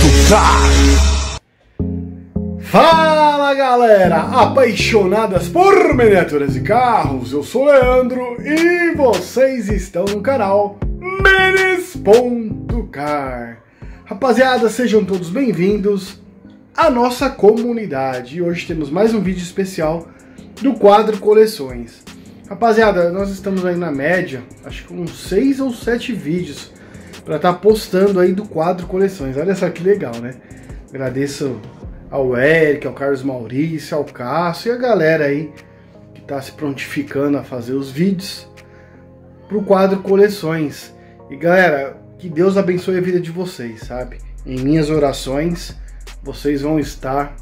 Minis.car. Fala galera, apaixonadas por miniaturas e carros, eu sou o Leandro e vocês estão no canal Minis.car. Rapaziada, sejam todos bem-vindos à nossa comunidade e hoje temos mais um vídeo especial do quadro Coleções. Rapaziada, nós estamos aí na média, acho que uns 6 ou 7 vídeos para estar postando aí do quadro Coleções. Olha só que legal, né? Agradeço ao Eric, ao Carlos Maurício, ao Cássio e a galera aí que está se prontificando a fazer os vídeos para o quadro Coleções. E galera, que Deus abençoe a vida de vocês, sabe? Em minhas orações, vocês vão estar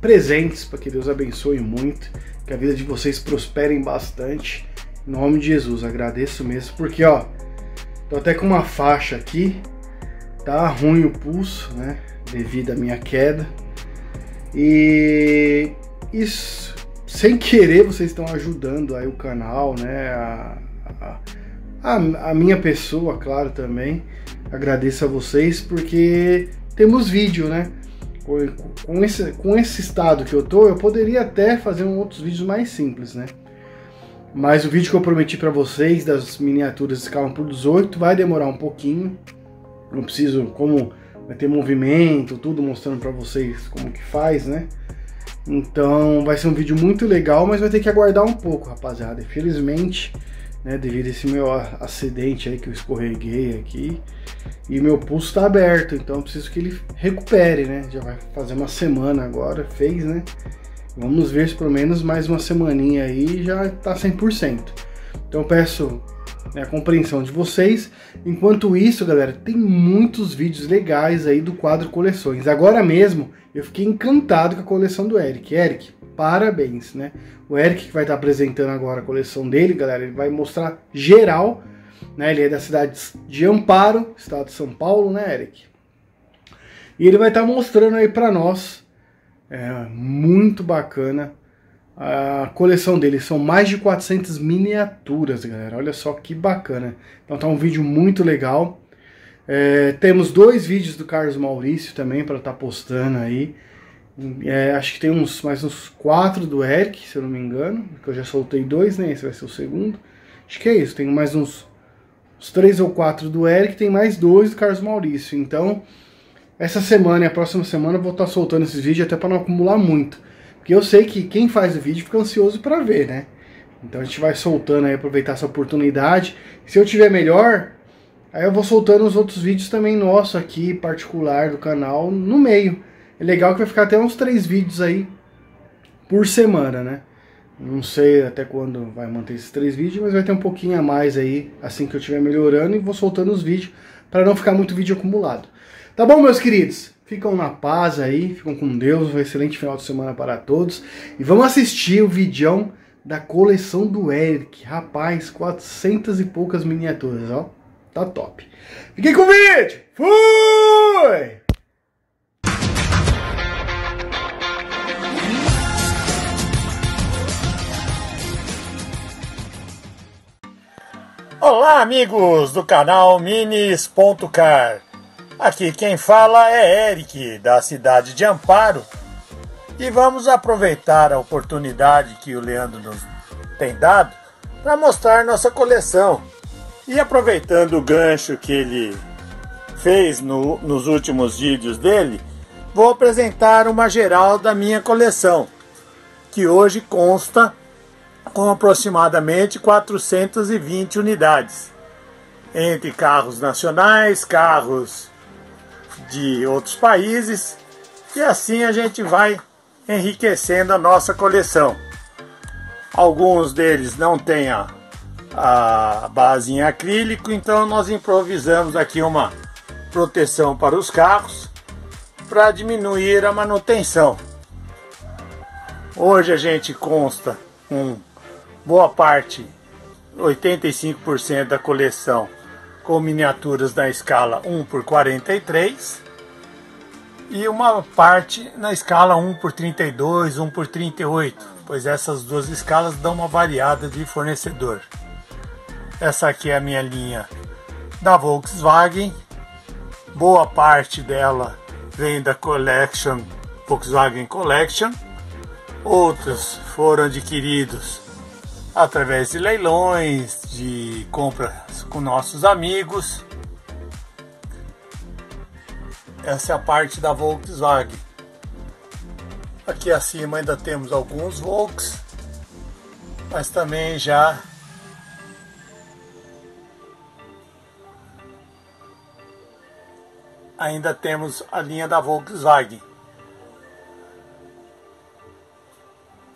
presentes para que Deus abençoe muito. Que a vida de vocês prosperem bastante. Em nome de Jesus, agradeço mesmo. Porque, ó, tô até com uma faixa aqui. Tá ruim o pulso, né? Devido à minha queda. E isso, sem querer, vocês estão ajudando aí o canal, né? A minha pessoa, claro, também. Agradeço a vocês porque temos vídeo, né? Com esse estado que eu tô, eu poderia até fazer outros vídeos mais simples, né? Mas o vídeo que eu prometi para vocês das miniaturas de carro por 18 vai demorar um pouquinho. Não preciso, como vai ter movimento, tudo mostrando para vocês como que faz, né? Então vai ser um vídeo muito legal, mas vai ter que aguardar um pouco, rapaziada. Infelizmente, né, devido a esse meu acidente aí que eu escorreguei aqui e meu pulso está aberto, então eu preciso que ele recupere, né? Já vai fazer uma semana agora, fez, né? Vamos ver se pelo menos mais uma semaninha aí já tá 100%. Então eu peço, né, a compreensão de vocês. Enquanto isso, galera, tem muitos vídeos legais aí do quadro Coleções. Agora mesmo eu fiquei encantado com a coleção do Eric. Eric, parabéns, né? O Eric que vai estar apresentando agora a coleção dele, galera, ele vai mostrar geral, né? Ele é da cidade de Amparo, estado de São Paulo, né, Eric? E ele vai estar mostrando aí para nós, muito bacana, a coleção dele. São mais de 400 miniaturas, galera, olha só que bacana. Então tá um vídeo muito legal. Temos dois vídeos do Carlos Maurício também para estar postando aí. Acho que tem mais uns 4 do Eric, se eu não me engano, porque eu já soltei 2, né? Esse vai ser o segundo. Acho que é isso, tem mais uns 3 ou 4 do Eric, tem mais 2 do Carlos Maurício. Então, essa semana e a próxima semana eu vou estar soltando esses vídeos até para não acumular muito. Porque eu sei que quem faz o vídeo fica ansioso para ver, né? Então a gente vai soltando aí, aproveitar essa oportunidade. Se eu tiver melhor, aí eu vou soltando os outros vídeos também nosso aqui, particular do canal, no meio. É legal que vai ficar até uns 3 vídeos aí por semana, né? Não sei até quando vai manter esses 3 vídeos, mas vai ter um pouquinho a mais aí, assim que eu estiver melhorando, e vou soltando os vídeos para não ficar muito vídeo acumulado. Tá bom, meus queridos? Ficam na paz aí, ficam com Deus, um excelente final de semana para todos. E vamos assistir o vídeo da coleção do Eric. Rapaz, 400 e poucas miniaturas, ó. Tá top. Fiquem com o vídeo! Fui! Olá amigos do canal Minis.car. Aqui quem fala é Eric, da cidade de Amparo, e vamos aproveitar a oportunidade que o Leandro nos tem dado para mostrar nossa coleção. E aproveitando o gancho que ele fez nos últimos vídeos dele, vou apresentar uma geral da minha coleção, que hoje consta com aproximadamente 420 unidades, entre carros nacionais, carros de outros países, e assim a gente vai enriquecendo a nossa coleção. Alguns deles não têm a base em acrílico, então nós improvisamos aqui uma proteção para os carros para diminuir a manutenção. Hoje a gente consta com boa parte, 85% da coleção, com miniaturas na escala 1x43 e uma parte na escala 1x32, 1x38, pois essas duas escalas dão uma variada de fornecedor. Essa aqui é a minha linha da Volkswagen boa parte dela vem da Collection, Volkswagen Collection. Outros foram adquiridos através de leilões, de compras com nossos amigos. Essa é a parte da Volkswagen. Aqui acima ainda temos alguns Volks, mas também já ainda temos a linha da Volkswagen.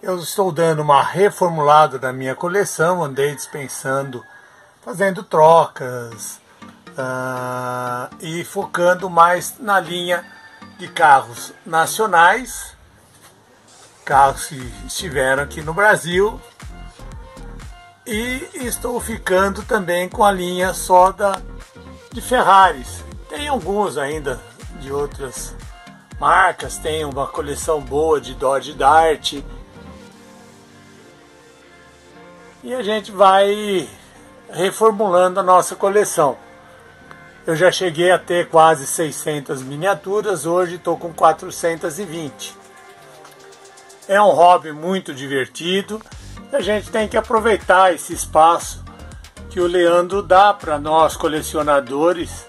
Eu estou dando uma reformulada da minha coleção, andei dispensando, fazendo trocas e focando mais na linha de carros nacionais, carros que estiveram aqui no Brasil, e estou ficando também com a linha só de Ferraris. Tem alguns ainda de outras marcas, tem uma coleção boa de Dodge Dart. E a gente vai reformulando a nossa coleção. Eu já cheguei a ter quase 600 miniaturas, hoje estou com 420. É um hobby muito divertido. A gente tem que aproveitar esse espaço que o Leandro dá para nós colecionadores.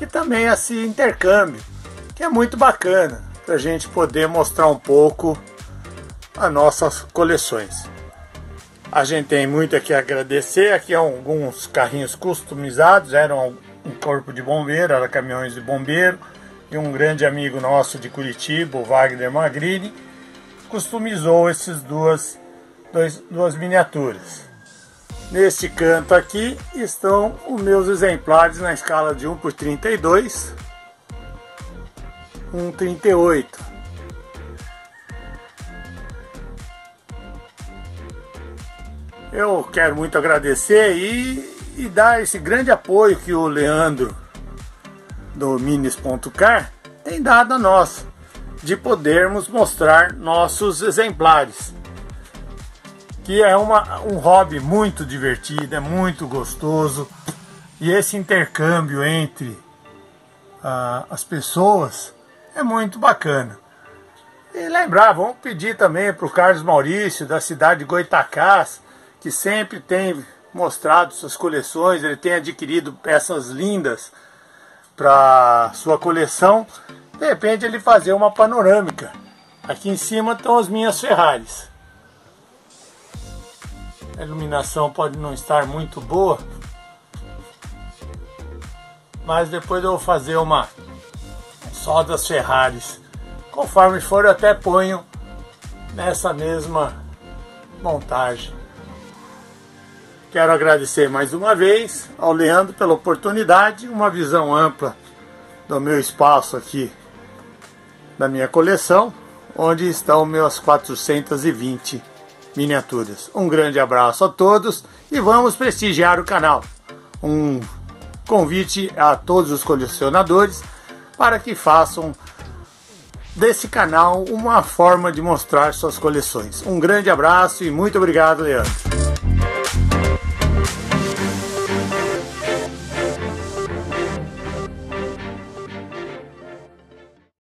E também esse intercâmbio, que é muito bacana, para a gente poder mostrar um pouco as nossas coleções. A gente tem muito aqui a agradecer, aqui alguns carrinhos customizados, eram um corpo de bombeiro, eram caminhões de bombeiro, e um grande amigo nosso de Curitiba, o Wagner Magrini, customizou essas duas miniaturas. Neste canto aqui estão os meus exemplares na escala de 1/32, 1/38. Eu quero muito agradecer e dar esse grande apoio que o Leandro do Minis.car tem dado a nós, de podermos mostrar nossos exemplares. Que é um hobby muito divertido, é muito gostoso. E esse intercâmbio entre as pessoas é muito bacana. E lembrar, vamos pedir também para o Carlos Maurício, da cidade de Goitacás, que sempre tem mostrado suas coleções, ele tem adquirido peças lindas para sua coleção. De repente ele fazer uma panorâmica. Aqui em cima estão as minhas Ferraris. A iluminação pode não estar muito boa, mas depois eu vou fazer uma só das Ferraris. Conforme for, eu até ponho nessa mesma montagem. Quero agradecer mais uma vez ao Leandro pela oportunidade, uma visão ampla do meu espaço aqui, da minha coleção, onde estão meus 420 miniaturas. Um grande abraço a todos e vamos prestigiar o canal. Um convite a todos os colecionadores para que façam desse canal uma forma de mostrar suas coleções. Um grande abraço e muito obrigado, Leandro.